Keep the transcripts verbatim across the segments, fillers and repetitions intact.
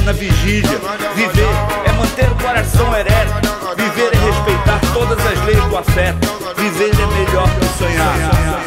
eterna vigília. Viver é manter o coração ereto. Viver é respeitar todas as leis do afeto. Viver é melhor que sonhar.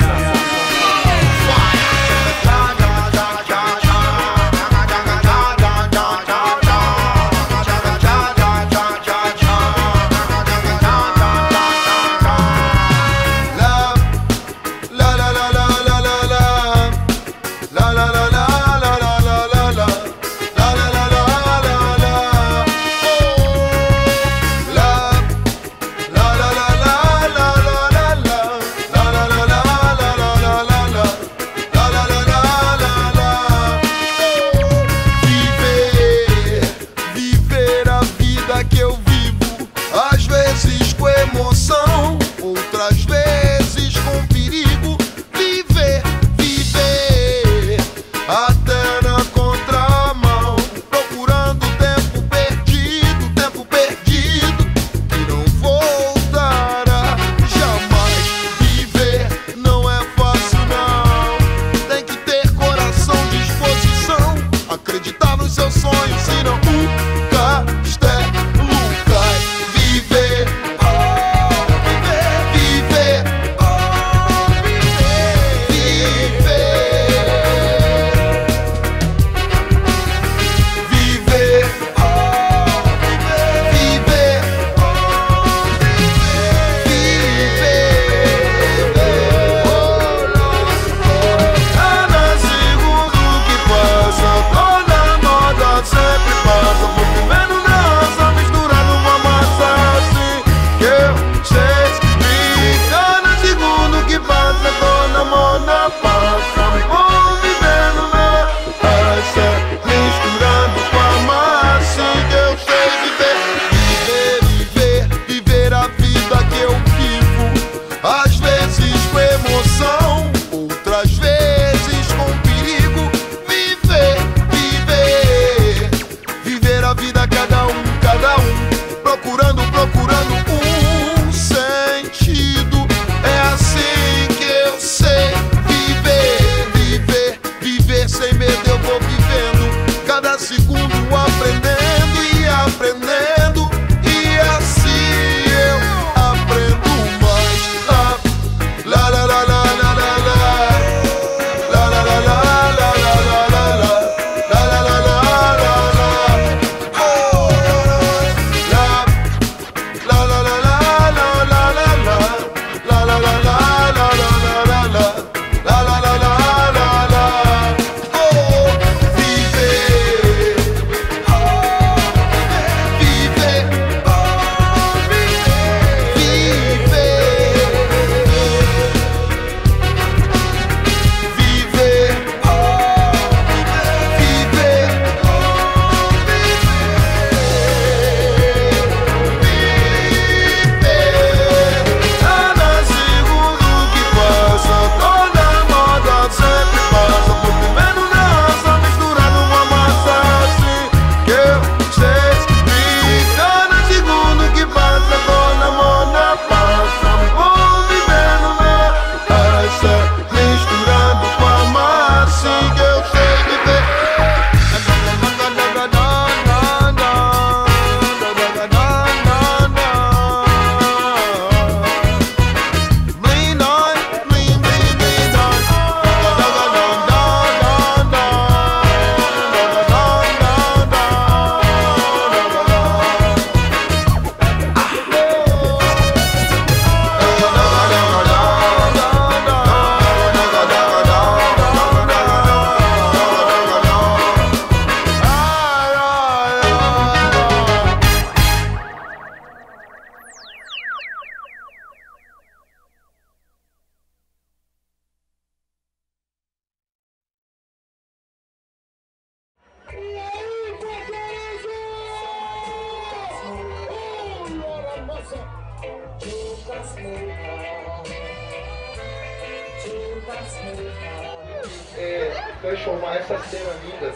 Transformar essa cena linda,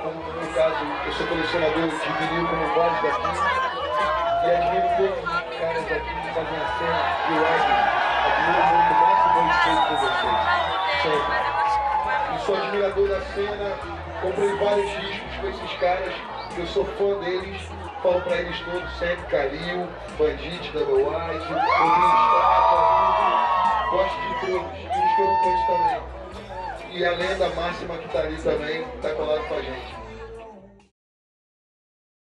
como no caso, eu sou colecionador de vinil como vários daqui, e admiro todos os caras aqui que fazem a cena de live, admiro muito o máximo respeito por vocês, sempre. E sou admirador da cena, comprei vários discos com esses caras, eu sou fã deles, falo pra eles todos sempre, Kalil, Bandite, double-white, Turista, gosto de todos, e os que eu conheço também. E a lenda máxima que tá ali também, tá colado com a gente.